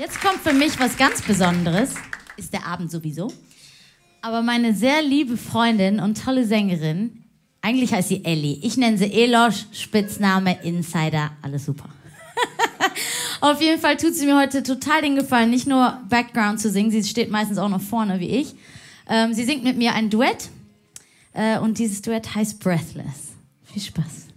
Jetzt kommt für mich was ganz Besonderes. Ist der Abend sowieso. Aber meine sehr liebe Freundin und tolle Sängerin, eigentlich heißt sie Elli. Ich nenne sie Elosch, Spitzname Insider, alles super. Auf jeden Fall tut sie mir heute total den Gefallen, nicht nur Background zu singen, sie steht meistens auch noch vorne wie ich. Sie singt mit mir ein Duett und dieses Duett heißt Breathless. Viel Spaß.